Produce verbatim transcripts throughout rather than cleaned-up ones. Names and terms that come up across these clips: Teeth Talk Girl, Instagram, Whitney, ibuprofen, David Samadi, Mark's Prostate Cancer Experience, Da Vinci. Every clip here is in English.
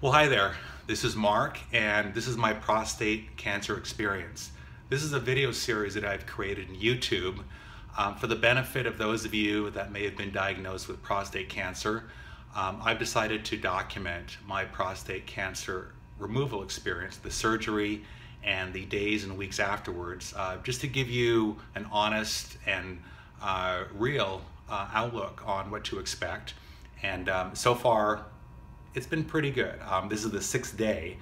Well, hi there, this is Mark, and this is my prostate cancer experience. This is a video series that I've created in YouTube um, for the benefit of those of you that may have been diagnosed with prostate cancer. Um, I've decided to document my prostate cancer removal experience, the surgery, and the days and weeks afterwards, uh, just to give you an honest and uh, real uh, outlook on what to expect. And um, so far, it's been pretty good. Um, this is the sixth day.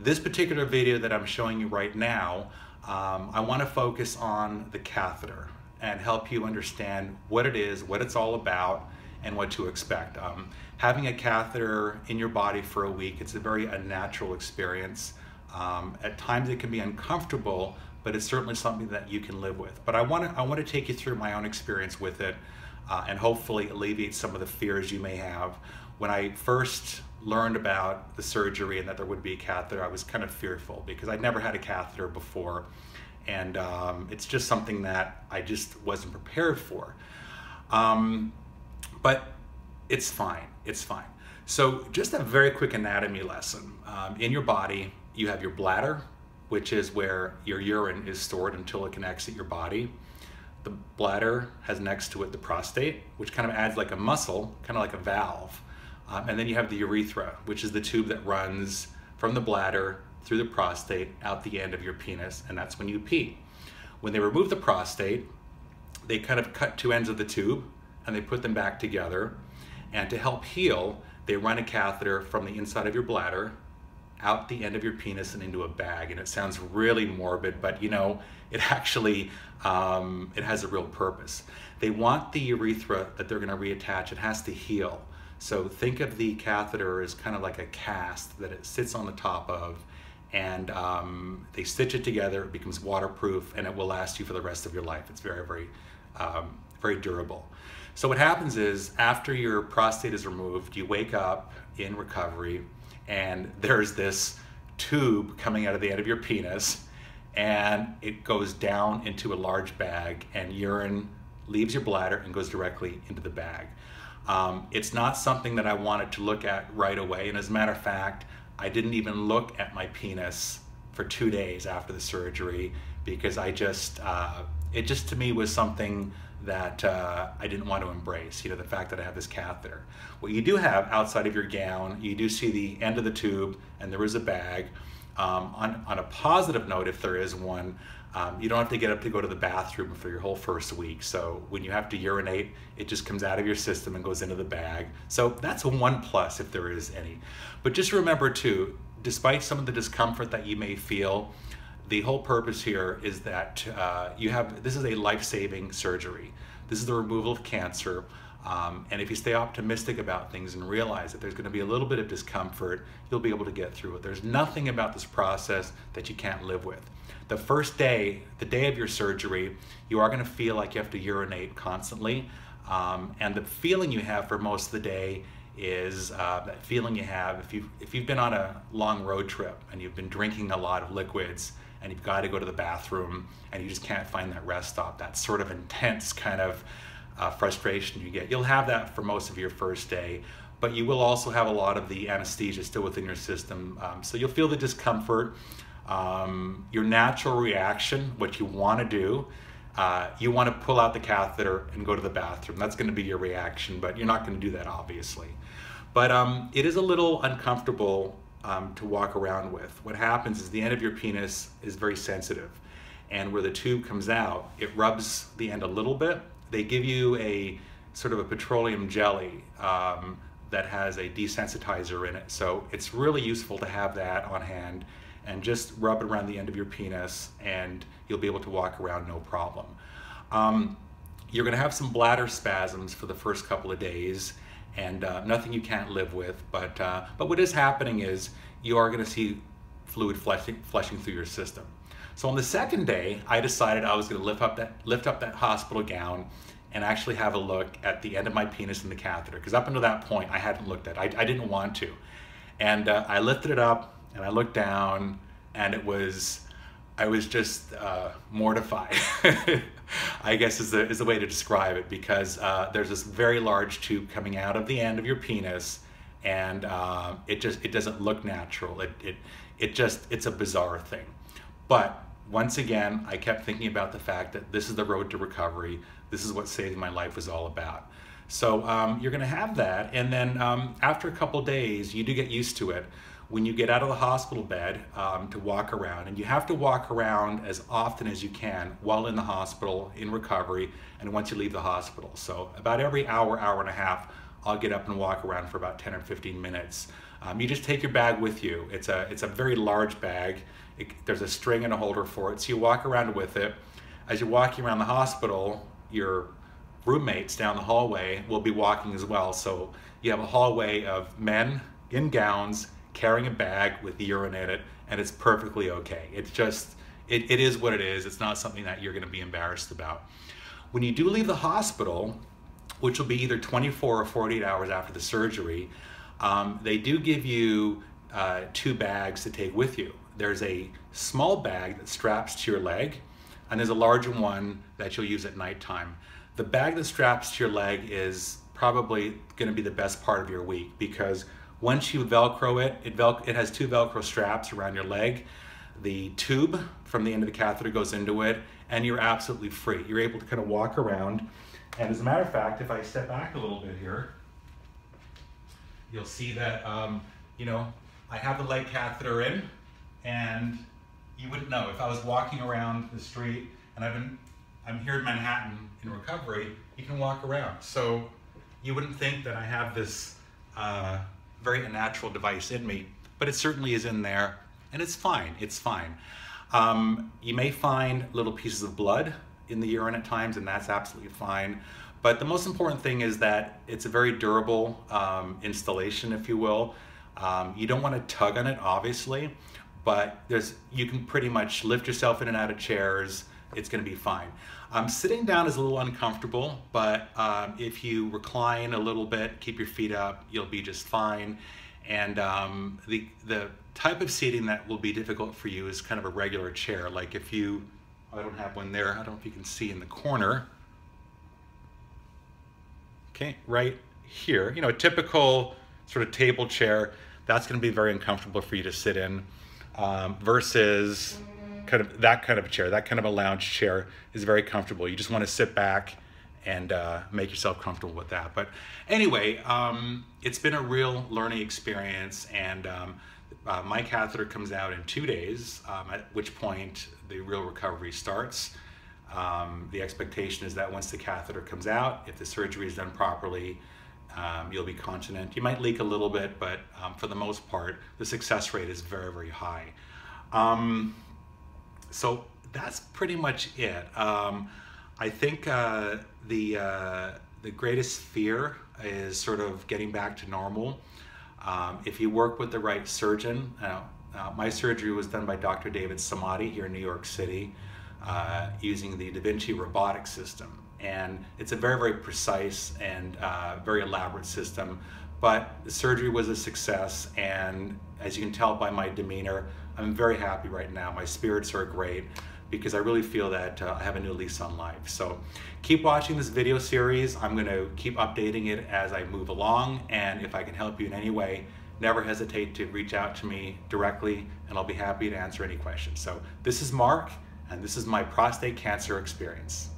This particular video that I'm showing you right now, um, I want to focus on the catheter and help you understand what it is, what it's all about, and what to expect. Um, having a catheter in your body for a week, it's a very unnatural experience. Um, at times it can be uncomfortable, but it's certainly something that you can live with. But I want to I want to take you through my own experience with it uh, and hopefully alleviate some of the fears you may have. When I first learned about the surgery and that there would be a catheter, I was kind of fearful because I'd never had a catheter before, and um, it's just something that I just wasn't prepared for. Um, but it's fine, it's fine. So just a very quick anatomy lesson. Um, in your body, you have your bladder, which is where your urine is stored until it can exit your body. The bladder has next to it the prostate, which kind of adds like a muscle, kind of like a valve. Um, and then you have the urethra, which is the tube that runs from the bladder through the prostate out the end of your penis, and that's when you pee. When they remove the prostate, they kind of cut two ends of the tube and they put them back together. And to help heal, they run a catheter from the inside of your bladder out the end of your penis and into a bag. And it sounds really morbid, but you know, it actually, um, it has a real purpose. They want the urethra that they're gonna reattach, it has to heal. So think of the catheter as kind of like a cast that it sits on the top of, and um, they stitch it together, it becomes waterproof, and it will last you for the rest of your life. It's very, very, um, very durable. So what happens is, after your prostate is removed, you wake up in recovery, and there's this tube coming out of the end of your penis, and it goes down into a large bag, and urine leaves your bladder and goes directly into the bag. Um, it's not something that I wanted to look at right away, and as a matter of fact, I didn't even look at my penis for two days after the surgery, because I just, uh, it just to me was something that uh, I didn't want to embrace, you know, the fact that I have this catheter. What you do have outside of your gown, you do see the end of the tube, and there is a bag. Um, on, on a positive note, if there is one, Um, you don't have to get up to go to the bathroom for your whole first week. So when you have to urinate, it just comes out of your system and goes into the bag. So that's a one plus if there is any. But just remember too, despite some of the discomfort that you may feel, the whole purpose here is that uh, you have, this is a life-saving surgery. This is the removal of cancer. Um, and if you stay optimistic about things and realize that there's going to be a little bit of discomfort, you'll be able to get through it. There's nothing about this process that you can't live with. The first day, the day of your surgery, you are going to feel like you have to urinate constantly. Um, and the feeling you have for most of the day is uh, that feeling you have if you've, if you've been on a long road trip and you've been drinking a lot of liquids and you've got to go to the bathroom and you just can't find that rest stop, that sort of intense kind of Uh, frustration you get. You'll have that for most of your first day, but you will also have a lot of the anesthesia still within your system. Um, so you'll feel the discomfort. Um, your natural reaction, what you want to do, uh, you want to pull out the catheter and go to the bathroom. That's going to be your reaction, but you're not going to do that, obviously. But um, it is a little uncomfortable um, to walk around with. What happens is the end of your penis is very sensitive, and where the tube comes out, it rubs the end a little bit. They give you a sort of a petroleum jelly um, that has a desensitizer in it. So it's really useful to have that on hand, and just rub it around the end of your penis and you'll be able to walk around no problem. Um, you're gonna have some bladder spasms for the first couple of days, and uh, nothing you can't live with, but, uh, but what is happening is you are gonna see fluid flushing, flushing through your system. So on the second day, I decided I was going to lift up that lift up that hospital gown and actually have a look at the end of my penis and the catheter, because up until that point I hadn't looked at it. I, I didn't want to. And uh, I lifted it up and I looked down, and it was, I was just uh, mortified, I guess is the, is the way to describe it, because uh, there's this very large tube coming out of the end of your penis and uh, it just it doesn't look natural. It it it just it's a bizarre thing. But once again, I kept thinking about the fact that this is the road to recovery. This is what saving my life was all about. So um, you're gonna have that, and then um, after a couple days, you do get used to it. When you get out of the hospital bed um, to walk around, and you have to walk around as often as you can while in the hospital, in recovery, and once you leave the hospital. So about every hour, hour and a half, I'll get up and walk around for about ten or fifteen minutes. Um, you just take your bag with you. It's a, it's a very large bag. It, there's a string and a holder for it, so you walk around with it. As you're walking around the hospital, your roommates down the hallway will be walking as well. So you have a hallway of men in gowns, carrying a bag with urine in it, and it's perfectly okay. It's just, it, it is what it is. It's not something that you're gonna be embarrassed about. When you do leave the hospital, which will be either twenty-four or forty-eight hours after the surgery, um, they do give you uh, two bags to take with you. There's a small bag that straps to your leg, and there's a larger one that you'll use at nighttime. The bag that straps to your leg is probably gonna be the best part of your week, because once you Velcro it, it, vel it has two Velcro straps around your leg. The tube from the end of the catheter goes into it, and you're absolutely free. You're able to kind of walk around. And as a matter of fact, if I step back a little bit here, you'll see that, um, you know, I have the leg catheter in, and you wouldn't know. If I was walking around the street, and I've been, I'm here in Manhattan in recovery, you can walk around. So you wouldn't think that I have this, uh, very unnatural device in me, but it certainly is in there, and it's fine, it's fine. Um, you may find little pieces of blood in the urine at times, and that's absolutely fine. But the most important thing is that it's a very durable um, installation, if you will. Um, you don't want to tug on it, obviously, but there's you can pretty much lift yourself in and out of chairs. It's gonna be fine. Um, sitting down is a little uncomfortable, but um, if you recline a little bit, keep your feet up, you'll be just fine. And um, the, the type of seating that will be difficult for you is kind of a regular chair. Like if you, I don't have one there, I don't know if you can see in the corner. Okay, right here, you know, a typical sort of table chair, that's gonna be very uncomfortable for you to sit in um, versus kind of that kind of a chair, that kind of a lounge chair is very comfortable. You just want to sit back and uh, make yourself comfortable with that. But anyway, um, it's been a real learning experience, and um, uh, my catheter comes out in two days, um, at which point the real recovery starts. Um, the expectation is that once the catheter comes out, if the surgery is done properly, um, you'll be continent. You might leak a little bit, but um, for the most part, the success rate is very, very high. Um, So that's pretty much it. Um, I think uh, the, uh, the greatest fear is sort of getting back to normal. Um, if you work with the right surgeon, uh, uh, my surgery was done by Doctor David Samadi here in New York City uh, using the Da Vinci robotic system. And it's a very, very precise and uh, very elaborate system, but the surgery was a success. And as you can tell by my demeanor, I'm very happy right now. My spirits are great because I really feel that uh, I have a new lease on life. So keep watching this video series. I'm gonna keep updating it as I move along, and if I can help you in any way, never hesitate to reach out to me directly, and I'll be happy to answer any questions. So this is Mark, and this is my prostate cancer experience.